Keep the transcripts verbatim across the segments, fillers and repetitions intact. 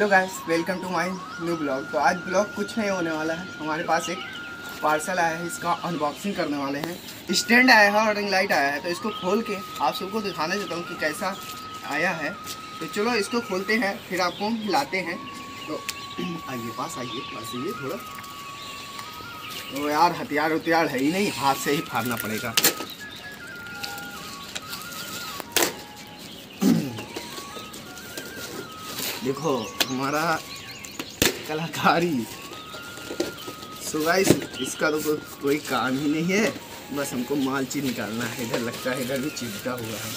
Hello guys, welcome to my new blog. तो आज blog कुछ नहीं होने वाला है। हमारे पास एक पार्सल आया है, इसका अनबॉक्सिंग करने वाले हैं। स्टैंड आया है और रिंग लाइट आया है, तो इसको खोल के आप सबको दिखाना चाहता हूँ कि कैसा आया है। तो चलो इसको खोलते हैं, फिर आपको लाते हैं। तो आइए पास आइए पास आइए थोड़ा। तो यार हथियार उतियार है ही नहीं, हाथ से ही फाड़ना पड़ेगा। देखो हमारा कलाकारी। सो गाइस, इसका तो को, कोई काम ही नहीं है, बस हमको माल चीज निकालना है। इधर लगता है इधर भी चिपका हुआ है।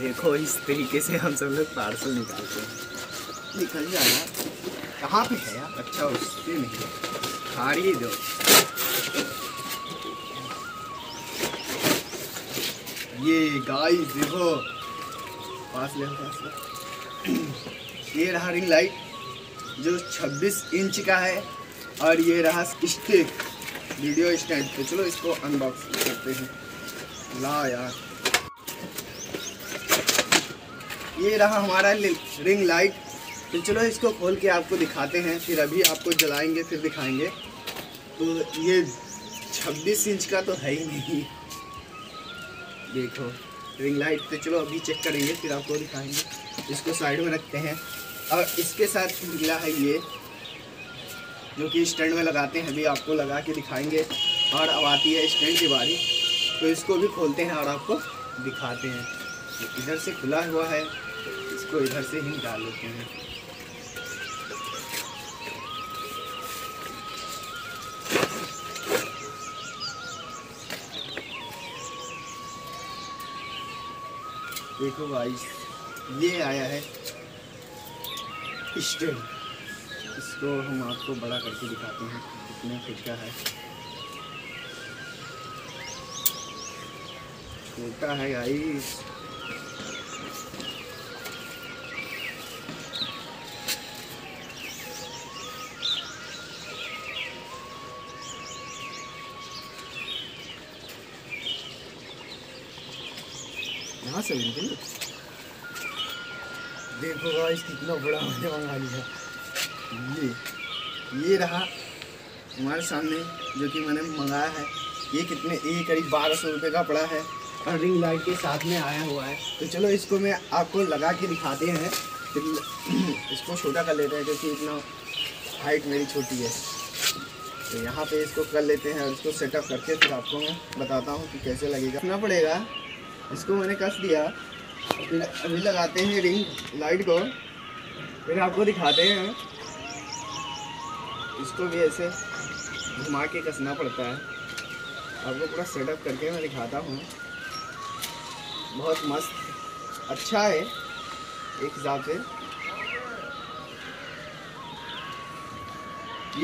देखो इस तरीके से हम सब लोग पार्सल निकालते हैं। निकल जाएगा, कहाँ पे है यार? अच्छा उस पर नहीं है, खारी दो। ये गाइस देखो, पास ले पास ले। ये रहा रिंग लाइट जो छब्बीस इंच का है, और ये रहा स्टिक वीडियो स्टैंड। तो चलो इसको अनबॉक्स करते हैं। ला यार, ये रहा हमारा रिंग लाइट। तो चलो इसको खोल के आपको दिखाते हैं, फिर अभी आपको जलाएंगे फिर दिखाएंगे। तो ये छब्बीस इंच का तो है ही नहीं, देखो रिंग लाइट। तो चलो अभी चेक करेंगे फिर आपको दिखाएंगे। इसको साइड में रखते हैं। और इसके साथ मिला है ये, जो कि स्टैंड में लगाते हैं। अभी आपको लगा के दिखाएंगे। और अब आती है स्टैंड की बारी, तो इसको भी खोलते हैं और आपको दिखाते हैं। तो इधर से खुला हुआ है, इसको इधर से ही निकाल लेते हैं। देखो भाई, ये आया है स्टैंड। इसको हम आपको बड़ा करके दिखाते हैं कितना छोटा है। छोटा है गाइस। यहाँ से देखो गाइस कितना बड़ा हमने मंगा लिया। ये ये रहा हमारे सामने जो कि मैंने मंगाया है। ये कितने ये करीब बारह सौ रुपये का पड़ा है, और रिंग लाइट के साथ में आया हुआ है। तो चलो इसको मैं आपको लगा के दिखाते हैं। इसको छोटा कर लेते हैं क्योंकि इतना हाइट मेरी छोटी है। तो यहाँ पे इसको कर लेते हैं और इसको सेटअप करके फिर आपको मैं बताता हूँ कि कैसे लगेगा। करना पड़ेगा, इसको मैंने कस दिया। अभी लगाते हैं रिंग लाइट को, फिर आपको दिखाते हैं। इसको भी ऐसे घुमा के कसना पड़ता है। आपको पूरा सेटअप करके मैं दिखाता हूँ। बहुत मस्त अच्छा है एक हिसाब से।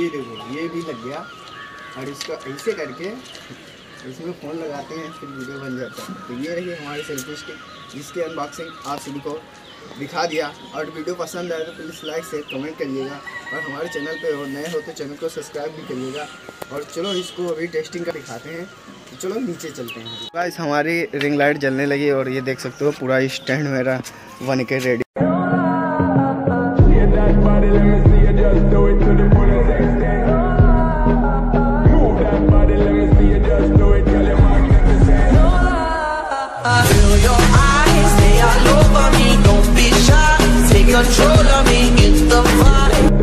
ये देखो ये भी लग गया। और इसको ऐसे करके इसमें फ़ोन लगाते हैं, फिर वीडियो बन जाता है। तो ये रही हमारी सेल्फी स्टिक, जिसकी अनबॉक्सिंग आप सभी को दिखा दिया। और वीडियो पसंद आए तो प्लीज़ लाइक शेयर कमेंट करिएगा। और हमारे चैनल पे और नए हो तो चैनल को सब्सक्राइब भी करिएगा। और चलो इसको अभी टेस्टिंग कर दिखाते हैं। तो चलो नीचे चलते हैं। गाइस हमारी रिंग लाइट जलने लगी, और ये देख सकते हो पूरा स्टैंड मेरा बन के ready. Control of me, get the vibe.